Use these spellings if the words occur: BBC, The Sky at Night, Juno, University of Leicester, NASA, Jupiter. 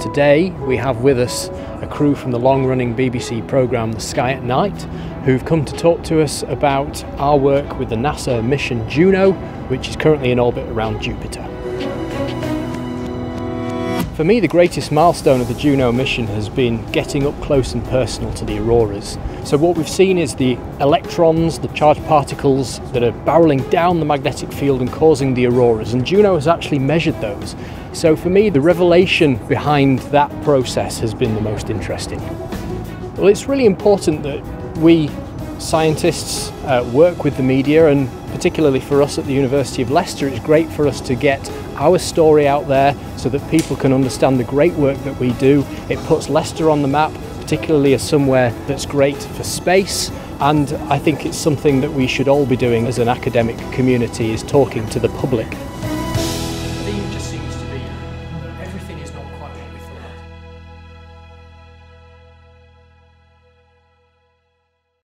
Today we have with us a crew from the long-running BBC programme The Sky at Night, who've come to talk to us about our work with the NASA mission Juno, which is currently in orbit around Jupiter. For me, the greatest milestone of the Juno mission has been getting up close and personal to the auroras. So what we've seen is the electrons, the charged particles that are barreling down the magnetic field and causing the auroras, and Juno has actually measured those. So for me, the revelation behind that process has been the most interesting. Well, it's really important that we scientists work with the media, and particularly for us at the University of Leicester, it's great for us to get our story out there so that people can understand the great work that we do. It puts Leicester on the map, particularly as somewhere that's great for space, and I think it's something that we should all be doing as an academic community, is talking to the public.